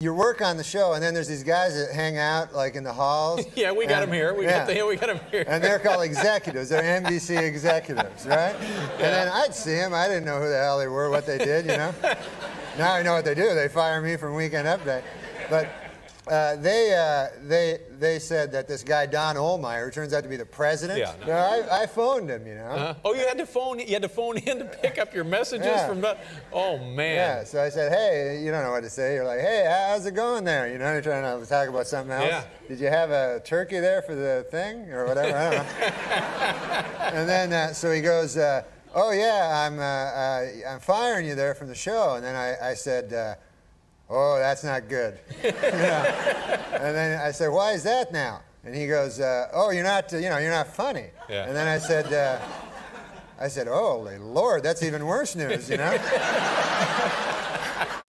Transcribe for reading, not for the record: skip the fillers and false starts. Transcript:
You work on the show, and then there's these guys that hang out like in the halls. Yeah, we got them here. We got them here. And they're called executives. They're NBC executives, right? Yeah. And then I'd see them. I didn't know who the hell they were, what they did, you know. Now I know what they do. They fire me from Weekend Update. But they said that this guy Don Ohlmeyer, who turns out to be the president. Yeah, no. I phoned him, you know. Oh, you had to phone in to pick up your messages from Don. Oh man. Yeah. So I said, hey, you don't know what to say. You're like, hey, how's it going there? You know, you're trying to talk about something else. Yeah. Did you have a turkey there for the thing or whatever? I don't know. And then so he goes, oh yeah, I'm firing you there from the show. And then I said. Oh, that's not good. You know? And then I said, why is that now? And he goes, oh, you're not, you know, you're not funny. Yeah. And then I said, oh, Lord, that's even worse news, you know?